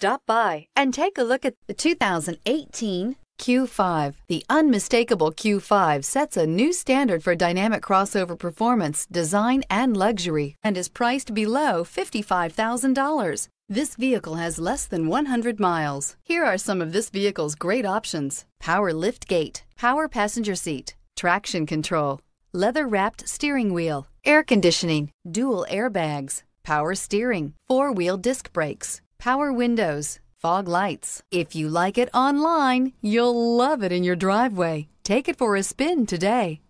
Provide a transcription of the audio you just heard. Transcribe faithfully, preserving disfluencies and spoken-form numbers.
Stop by and take a look at the two thousand eighteen Q five. The unmistakable Q five sets a new standard for dynamic crossover performance, design, and luxury, and is priced below fifty-five thousand dollars. This vehicle has less than one hundred miles. Here are some of this vehicle's great options: power lift gate, power passenger seat, traction control, leather-wrapped steering wheel, air conditioning, dual airbags, power steering, four-wheel disc brakes, power windows, fog lights. If you like it online, you'll love it in your driveway. Take it for a spin today.